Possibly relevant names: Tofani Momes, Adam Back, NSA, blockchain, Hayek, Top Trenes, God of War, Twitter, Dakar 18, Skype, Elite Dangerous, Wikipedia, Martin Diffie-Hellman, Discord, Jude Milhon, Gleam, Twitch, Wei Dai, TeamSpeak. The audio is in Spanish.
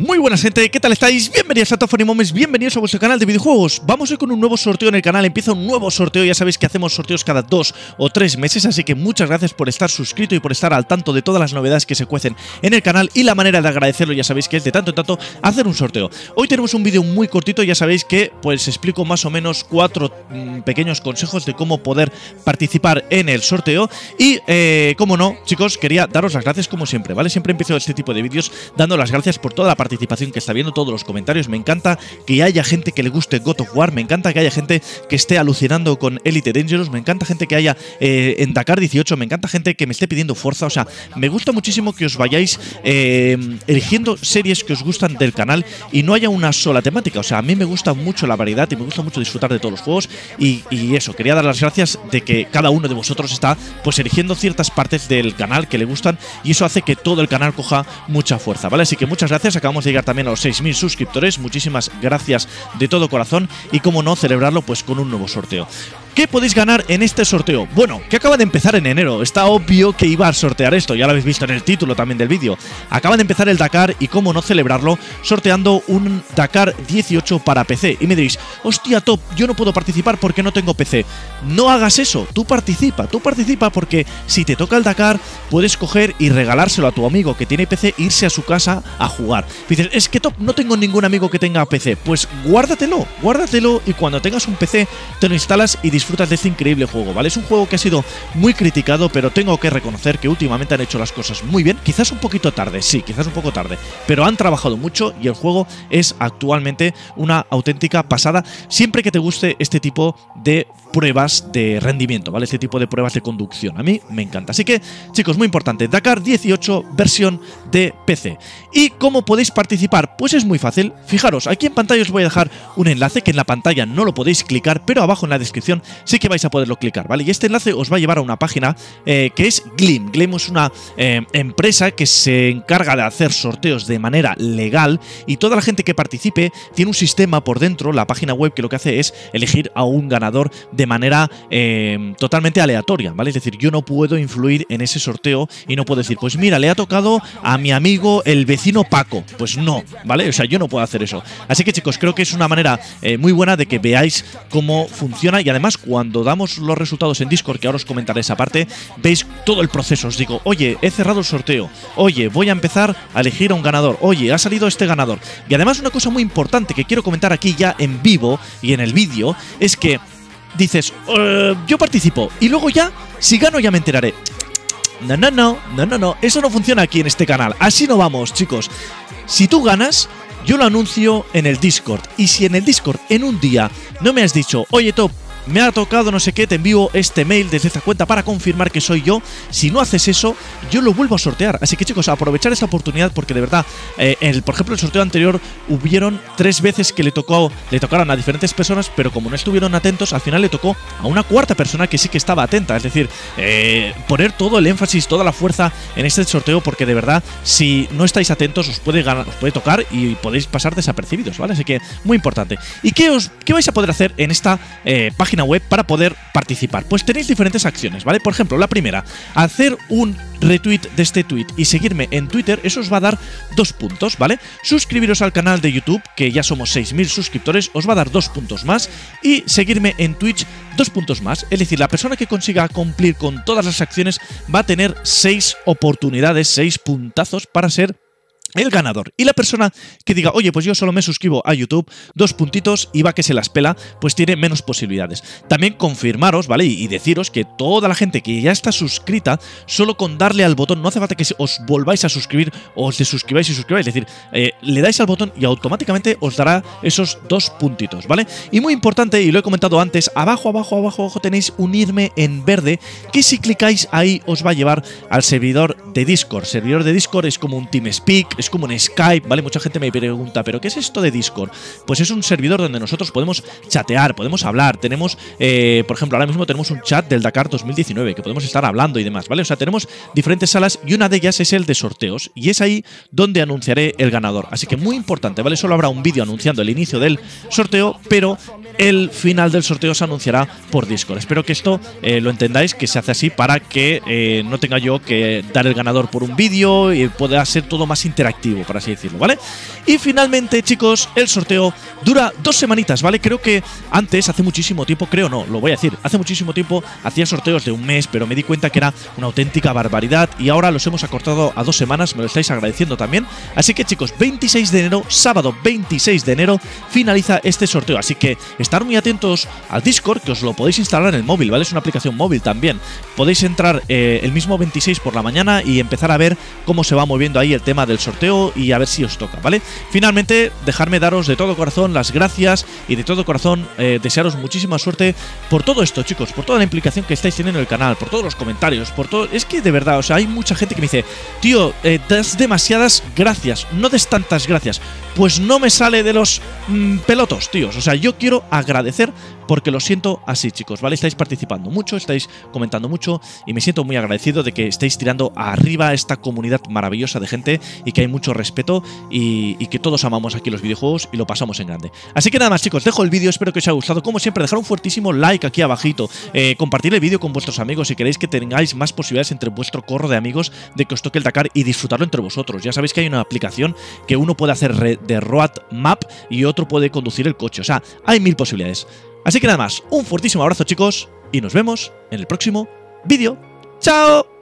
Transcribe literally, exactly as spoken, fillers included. Muy buenas gente, ¿qué tal estáis? Bienvenidos a Tofani Momes, bienvenidos a vuestro canal de videojuegos. Vamos hoy con un nuevo sorteo en el canal, empieza un nuevo sorteo. Ya sabéis que hacemos sorteos cada dos o tres meses, así que muchas gracias por estar suscrito y por estar al tanto de todas las novedades que se cuecen en el canal. Y la manera de agradecerlo, ya sabéis que es de tanto en tanto hacer un sorteo. Hoy tenemos un vídeo muy cortito, ya sabéis que pues explico más o menos cuatro mmm, pequeños consejos de cómo poder participar en el sorteo. Y eh, como no, chicos, quería daros las gracias como siempre, ¿vale? Siempre empiezo este tipo de vídeos dando las gracias por toda la participación que está viendo, todos los comentarios. Me encanta que haya gente que le guste God of War, me encanta que haya gente que esté alucinando con Elite Dangerous, me encanta gente que haya eh, en Dakar dieciocho, me encanta gente que me esté pidiendo fuerza. O sea, me gusta muchísimo que os vayáis eh, eligiendo series que os gustan del canal y no haya una sola temática. O sea, a mí me gusta mucho la variedad y me gusta mucho disfrutar de todos los juegos y, y eso, quería dar las gracias de que cada uno de vosotros está pues eligiendo ciertas partes del canal que le gustan y eso hace que todo el canal coja mucha fuerza, ¿vale? Así que muchas gracias. Acabamos de llegar también a los seis mil suscriptores. Muchísimas gracias de todo corazón. Y como no, celebrarlo pues con un nuevo sorteo. ¿Qué podéis ganar en este sorteo? Bueno, que acaba de empezar en enero. Está obvio que iba a sortear esto. Ya lo habéis visto en el título también del vídeo. Acaba de empezar el Dakar y cómo no celebrarlo sorteando un Dakar dieciocho para P C. Y me diréis, hostia Top, yo no puedo participar porque no tengo P C. No hagas eso, tú participa, tú participa porque si te toca el Dakar puedes coger y regalárselo a tu amigo que tiene P C e irse a su casa a jugar. Y dices, es que Top, no tengo ningún amigo que tenga P C. Pues guárdatelo, guárdatelo y cuando tengas un P C te lo instalas y disfrutas disfrutas de este increíble juego, ¿vale? Es un juego que ha sido muy criticado, pero tengo que reconocer que últimamente han hecho las cosas muy bien. Quizás un poquito tarde, sí, quizás un poco tarde, pero han trabajado mucho y el juego es actualmente una auténtica pasada. Siempre que te guste este tipo de pruebas de rendimiento, ¿vale? Este tipo de pruebas de conducción. A mí me encanta. Así que, chicos, muy importante, Dakar dieciocho versión de P C. ¿Y cómo podéis participar? Pues es muy fácil. Fijaros, aquí en pantalla os voy a dejar un enlace que en la pantalla no lo podéis clicar, pero abajo en la descripción sí que vais a poderlo clicar, ¿vale? Y este enlace os va a llevar a una página eh, que es Gleam. Gleam es una eh, empresa que se encarga de hacer sorteos de manera legal y toda la gente que participe tiene un sistema por dentro, la página web, que lo que hace es elegir a un ganador de manera eh, totalmente aleatoria, ¿vale? Es decir, yo no puedo influir en ese sorteo y no puedo decir, pues mira, le ha tocado a mi amigo el vecino Paco. Pues no, ¿vale? O sea, yo no puedo hacer eso. Así que, chicos, creo que es una manera eh, muy buena de que veáis cómo funciona y además cuando damos los resultados en Discord, que ahora os comentaré esa parte, veis todo el proceso. Os digo, oye, he cerrado el sorteo. Oye, voy a empezar a elegir a un ganador. Oye, ha salido este ganador. Y además una cosa muy importante que quiero comentar aquí ya en vivo y en el vídeo es que dices, uh, yo participo y luego ya, si gano ya me enteraré. No, no, no, no, no, no. Eso no funciona aquí en este canal. Así no vamos, chicos. Si tú ganas, yo lo anuncio en el Discord. Y si en el Discord en un día no me has dicho, oye Top, me ha tocado no sé qué, te envío este mail desde esta cuenta para confirmar que soy yo. Si no haces eso, yo lo vuelvo a sortear. Así que chicos, aprovechar esta oportunidad porque de verdad, eh, el, por ejemplo, el sorteo anterior hubieron tres veces que le, tocó, le tocaron a diferentes personas, pero como no estuvieron atentos, al final le tocó a una cuarta persona que sí que estaba atenta. Es decir, eh, poner todo el énfasis, toda la fuerza en este sorteo porque de verdad, si no estáis atentos, os puede, ganar, os puede tocar y podéis pasar desapercibidos, ¿vale? Así que muy importante. ¿Y qué, os, qué vais a poder hacer en esta eh, página web para poder participar? Pues tenéis diferentes acciones, ¿vale? Por ejemplo, la primera, hacer un retweet de este tweet y seguirme en Twitter, eso os va a dar dos puntos, ¿vale? Suscribiros al canal de YouTube, que ya somos seis mil suscriptores, os va a dar dos puntos más y seguirme en Twitch, dos puntos más. Es decir, la persona que consiga cumplir con todas las acciones va a tener seis oportunidades, seis puntazos para ser el ganador. Y la persona que diga, oye, pues yo solo me suscribo a YouTube, dos puntitos y va que se las pela, pues tiene menos posibilidades. También confirmaros, ¿vale? Y, y deciros que toda la gente que ya está suscrita, solo con darle al botón, no hace falta que os volváis a suscribir o os desuscribáis y suscribáis, es decir, eh, le dais al botón y automáticamente os dará esos dos puntitos, ¿vale? Y muy importante, y lo he comentado antes, abajo, abajo, abajo, abajo tenéis unirme en verde, que si clicáis ahí os va a llevar al servidor de Discord. Servidor de Discord es como un TeamSpeak, es como un Skype, ¿vale? Mucha gente me pregunta, ¿pero qué es esto de Discord? Pues es un servidor donde nosotros podemos chatear, podemos hablar, tenemos, eh, por ejemplo, ahora mismo tenemos un chat del Dakar dos mil diecinueve, que podemos estar hablando y demás, ¿vale? O sea, tenemos diferentes salas y una de ellas es el de sorteos, y es ahí donde anunciaré el ganador. Así que muy importante, ¿vale? Solo habrá un vídeo anunciando el inicio del sorteo, pero el final del sorteo se anunciará por Discord. Espero que esto eh, lo entendáis, que se hace así para que eh, no tenga yo que dar el ganador por un vídeo y pueda ser todo más interactivo interactivo, por así decirlo, ¿vale? Y finalmente, chicos, el sorteo dura dos semanitas, ¿vale? Creo que antes, hace muchísimo tiempo, creo no, lo voy a decir, hace muchísimo tiempo hacía sorteos de un mes, pero me di cuenta que era una auténtica barbaridad y ahora los hemos acortado a dos semanas, me lo estáis agradeciendo también. Así que, chicos, veintiséis de enero, sábado veintiséis de enero, finaliza este sorteo. Así que estar muy atentos al Discord, que os lo podéis instalar en el móvil, ¿vale? Es una aplicación móvil también. Podéis entrar eh, el mismo veintiséis por la mañana y empezar a ver cómo se va moviendo ahí el tema del sorteo y a ver si os toca, ¿vale? Finalmente, dejarme daros de todo corazón las gracias y de todo corazón eh, desearos muchísima suerte por todo esto, chicos, por toda la implicación que estáis teniendo en el canal, por todos los comentarios, por todo... Es que de verdad, o sea, hay mucha gente que me dice, tío, eh, das demasiadas gracias, no des tantas gracias. Pues no me sale de los mmm, pelotos, tíos. O sea, yo quiero agradecer porque lo siento así, chicos, ¿vale? Estáis participando mucho, estáis comentando mucho y me siento muy agradecido de que estáis tirando arriba esta comunidad maravillosa de gente y que hay mucho respeto y, y que todos amamos aquí los videojuegos y lo pasamos en grande. Así que nada más, chicos, dejo el vídeo, espero que os haya gustado. Como siempre, dejar un fuertísimo like aquí abajito, eh, compartir el vídeo con vuestros amigos si queréis que tengáis más posibilidades entre vuestro corro de amigos de que os toque el Dakar y disfrutarlo entre vosotros. Ya sabéis que hay una aplicación que uno puede hacer de road map y otro puede conducir el coche, o sea, hay mil posibilidades. Así que nada más, un fuertísimo abrazo, chicos, y nos vemos en el próximo vídeo. ¡Chao!